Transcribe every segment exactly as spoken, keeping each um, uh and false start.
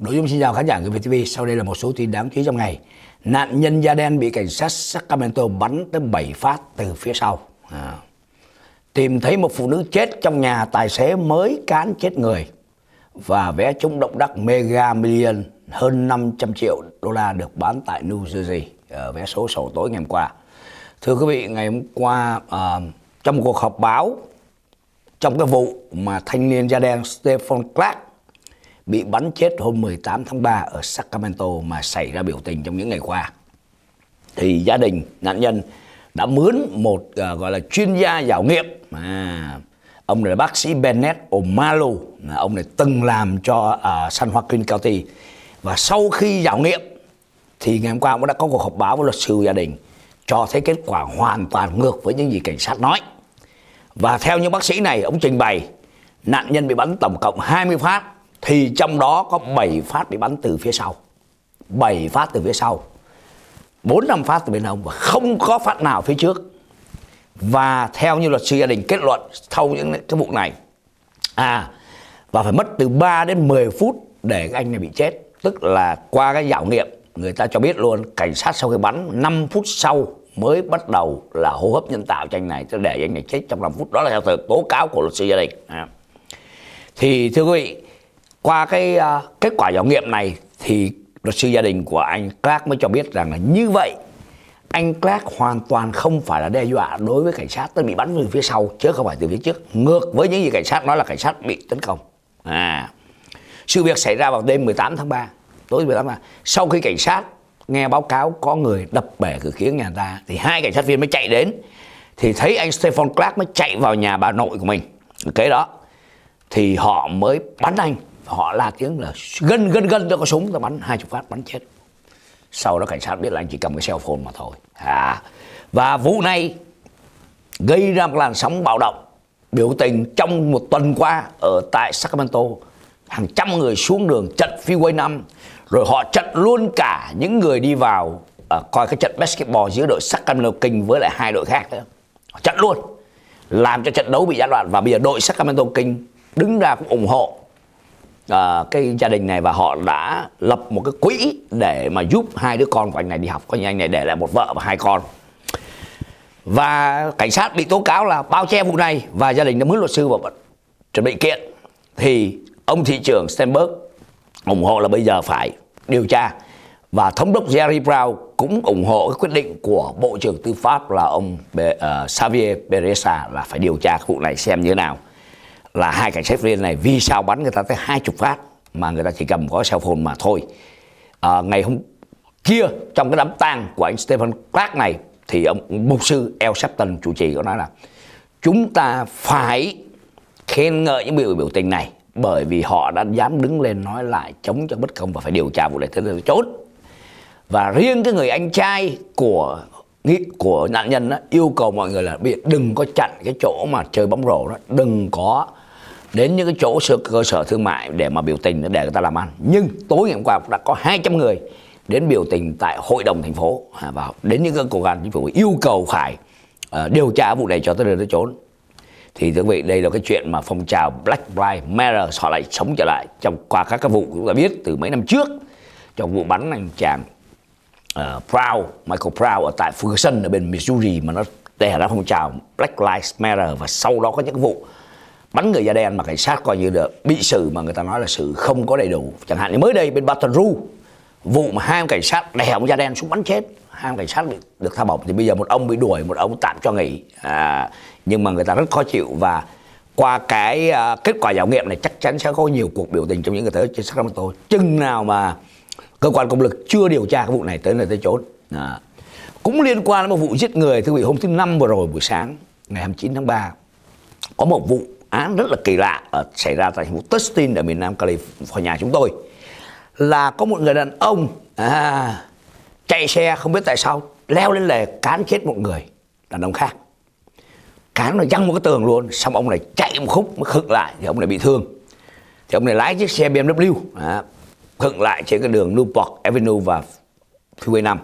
Nội dung xin chào khán giả của vê tê vê, sau đây là một số tin đáng chú ý trong ngày. Nạn nhân da đen bị cảnh sát Sacramento bắn tới bảy phát từ phía sau. À. Tìm thấy một phụ nữ chết trong nhà, tài xế mới cán chết người. Và vé trúng động đắc Mega Million hơn năm trăm triệu đô la được bán tại New Jersey. À, vé số sáu tối ngày hôm qua. Thưa quý vị, ngày hôm qua à, trong cuộc họp báo, trong cái vụ mà thanh niên da đen Stephen Clark bị bắn chết hôm mười tám tháng ba ở Sacramento mà xảy ra biểu tình trong những ngày qua, thì gia đình nạn nhân đã mướn một uh, gọi là chuyên gia giảo nghiệm. À, ông này là bác sĩ Bennett O'Malu. À, ông này từng làm cho uh, San Joaquin County. Và sau khi giảo nghiệm thì ngày hôm qua cũng đã có cuộc họp báo với luật sư gia đình, cho thấy kết quả hoàn toàn ngược với những gì cảnh sát nói. Và theo những bác sĩ này, ông trình bày nạn nhân bị bắn tổng cộng hai mươi phát, thì trong đó có bảy phát bị bắn từ phía sau, bảy phát từ phía sau, bốn năm phát từ bên hông, và không có phát nào phía trước. Và theo như luật sư gia đình kết luận sau những cái vụ này, à, và phải mất từ ba đến mười phút để cái anh này bị chết. Tức là qua cái giảo nghiệm, người ta cho biết luôn, cảnh sát sau khi bắn năm phút sau mới bắt đầu là hô hấp nhân tạo cho anh này, để anh này chết trong năm phút. Đó là theo tố cáo của luật sư gia đình. à. Thì thưa quý vị, qua cái uh, kết quả giám nghiệm này thì luật sư gia đình của anh Clark mới cho biết rằng là như vậy, anh Clark hoàn toàn không phải là đe dọa đối với cảnh sát, tức bị bắn từ phía sau chứ không phải từ phía trước, ngược với những gì cảnh sát nói là cảnh sát bị tấn công. À, sự việc xảy ra vào đêm mười tám tháng ba, tối mười tám tháng ba. Sau khi cảnh sát nghe báo cáo có người đập bể cửa kiếng nhà ta, thì hai cảnh sát viên mới chạy đến, thì thấy anh Stephen Clark mới chạy vào nhà bà nội của mình. Cái đó thì họ mới bắn anh. Họ la tiếng là gân gân gân, tôi có súng, tôi bắn hai chục phát, bắn chết. Sau đó cảnh sát biết là anh chỉ cầm cái cell phone mà thôi. à. Và vụ này gây ra một làn sóng bạo động, biểu tình trong một tuần qua ở tại Sacramento. Hàng trăm người xuống đường chặn Freeway năm, rồi họ chặn luôn cả những người đi vào uh, coi cái trận basketball giữa đội Sacramento Kings với lại hai đội khác nữa. Họ chặn luôn, làm cho trận đấu bị gián đoạn. Và bây giờ đội Sacramento Kings đứng ra cũng ủng hộ À, cái gia đình này, và họ đã lập một cái quỹ để mà giúp hai đứa con của anh này đi học. Có như anh này để lại một vợ và hai con. Và cảnh sát bị tố cáo là bao che vụ này, và gia đình đã mướn luật sư và chuẩn bị kiện. Thì ông thị trưởng Stenberg ủng hộ là bây giờ phải điều tra, và thống đốc Jerry Brown cũng ủng hộ cái quyết định của bộ trưởng tư pháp là ông Be uh, Xavier Beresa là phải điều tra vụ này xem như thế nào. Là hai cảnh sát viên này vì sao bắn người ta tới hai mươi phát mà người ta chỉ cầm có cell phone mà thôi. à, Ngày hôm kia trong cái đám tang của anh Stephen Clark này, thì ông mục sư El Shepton chủ trì có nói là chúng ta phải khen ngợi những biểu biểu tình này, bởi vì họ đã dám đứng lên nói lại chống cho bất công và phải điều tra vụ này tới nơi chốt. Và riêng cái người anh trai của của nạn nhân đó, yêu cầu mọi người là đừng có chặn cái chỗ mà chơi bóng rổ đó, đừng có đến những cái chỗ cơ sở thương mại để mà biểu tình, để người ta làm ăn. Nhưng tối ngày hôm qua đã có hai trăm người đến biểu tình tại hội đồng thành phố, và đến những cái cuộc họp chính phủ yêu cầu phải uh, điều tra vụ này cho tới nơi tới chốn. Thì thưa quý vị, đây là cái chuyện mà phong trào Black Lives Matter họ lại sống trở lại trong qua các cái vụ chúng ta biết từ mấy năm trước, trong vụ bắn anh chàng Uh, Brown, Michael Brown ở tại Ferguson ở bên Missouri, mà nó đè ra phong trào Black Lives Matter. Và sau đó có những vụ bắn người da đen mà cảnh sát coi như được bị xử, mà người ta nói là xử không có đầy đủ. Chẳng hạn như mới đây bên Baton Rouge, vụ mà hai ông cảnh sát đè ông da đen xuống bắn chết, hai ông cảnh sát được, được tha bổng. Thì bây giờ một ông bị đuổi, một ông tạm cho nghỉ. à, Nhưng mà người ta rất khó chịu. Và qua cái uh, kết quả giảo nghiệm này, chắc chắn sẽ có nhiều cuộc biểu tình trong những người tới trên Sacramento, chừng nào mà cơ quan công lực chưa điều tra cái vụ này tới nơi tới chốn. à. Cũng liên quan đến một vụ giết người, thưa quý vị, hôm thứ Năm vừa rồi buổi sáng ngày hai mươi chín tháng ba, có một vụ án rất là kỳ lạ ở, xảy ra tại thành phố Tustin ở miền Nam California chúng tôi. Là có một người đàn ông à, chạy xe không biết tại sao leo lên lề cán chết một người đàn ông khác, cán nó văng một cái tường luôn. Xong ông này chạy một khúc mới khựng lại, thì ông này bị thương. Thì ông này lái chiếc xe bê em vê à, khựng lại trên cái đường Newport Avenue và Freeway năm.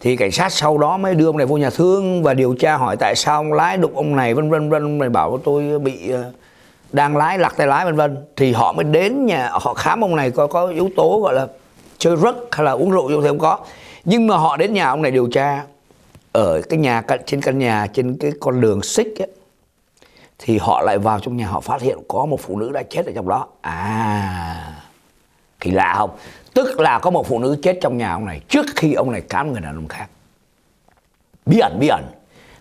Thì cảnh sát sau đó mới đưa ông này vô nhà thương và điều tra hỏi tại sao ông lái đụng ông này, vân vân vân. Ông này bảo tôi bị đang lái, lặt tay lái vân vân, thì họ mới đến nhà họ khám ông này có có yếu tố gọi là chơi rớt hay là uống rượu, thì không có. Nhưng mà họ đến nhà ông này điều tra ở cái nhà, trên căn nhà, trên cái con đường xích ấy, thì họ lại vào trong nhà, họ phát hiện có một phụ nữ đã chết ở trong đó. À, kỳ lạ không? Tức là có một phụ nữ chết trong nhà ông này trước khi ông này cám người đàn ông khác. Bí ẩn, bí ẩn.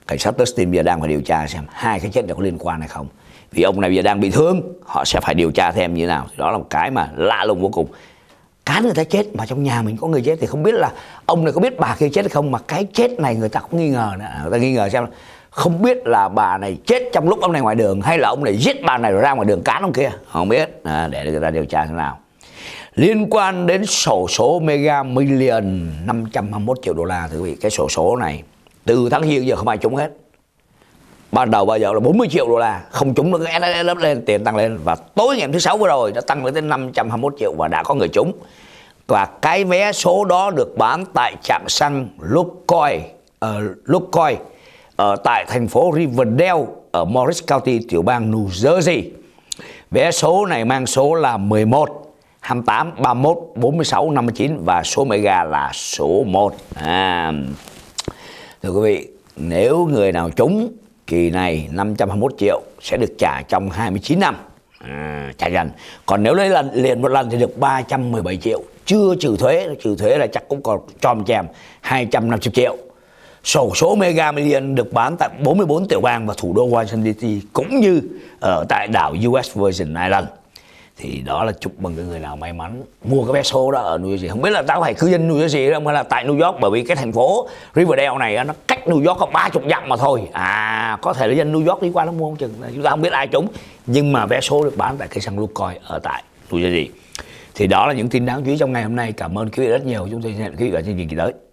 Cảnh sát Tustin bây giờ đang phải điều tra xem hai cái chết này có liên quan hay không. Vì ông này bây giờ đang bị thương, họ sẽ phải điều tra thêm như thế nào. Đó là một cái mà lạ lùng vô cùng. Cá người ta chết mà trong nhà mình có người chết, thì không biết là ông này có biết bà kia chết hay không, mà cái chết này người ta cũng nghi ngờ nữa. Người ta nghi ngờ xem không biết là bà này chết trong lúc ông này ngoài đường, hay là ông này giết bà này rồi ra ngoài đường cán ông kia, không biết. À, để người ta điều tra thế nào. Liên quan đến sổ số Mega Million năm trăm hai mươi mốt triệu đô la, thưa quý vị, cái sổ số này từ tháng giêng giờ không ai trúng hết. Ban đầu bao giờ là bốn mươi triệu đô la, không trúng nó cứ ép lên, tiền tăng lên, và tối ngày thứ sáu vừa rồi đã tăng lên tới năm trăm hai mươi mốt triệu và đã có người trúng. Và cái vé số đó được bán tại trạm xăng Lukoil, uh, Lukoil ở tại thành phố Riverdale ở Morris County, tiểu bang New Jersey. Vé số này mang số là mười một, hai mươi tám, ba mươi mốt, bốn mươi sáu, năm mươi chín và số Mega là số một. À, thưa quý vị, nếu người nào trúng kỳ này năm trăm hai mươi mốt triệu sẽ được trả trong hai mươi chín năm, à, trả dần. Còn nếu lấy lần liền một lần thì được ba trăm mười bảy triệu, chưa trừ thuế, trừ thuế là chắc cũng còn tròm chèm hai trăm năm mươi triệu. Sổ số Mega Million được bán tại bốn mươi bốn tiểu bang và thủ đô Washington đê xê cũng như ở tại đảo u ét Virgin Island. Thì đó là chúc mừng cái người nào may mắn mua cái vé số đó ở New Jersey. Không biết là tao phải cư dân New Jersey không, hay là tại New York, bởi vì cái thành phố Riverdale này nó cách New York có ba mươi dặm mà thôi. À, có thể là dân New York đi qua nó mua không chừng, chúng ta không biết ai trúng. Nhưng mà vé số được bán tại cái sân Lukoil ở tại New Jersey. Thì đó là những tin đáng chú ý trong ngày hôm nay. Cảm ơn quý vị rất nhiều. Chúng tôi sẽ hẹn quý vị ở chương trình kỳ tới.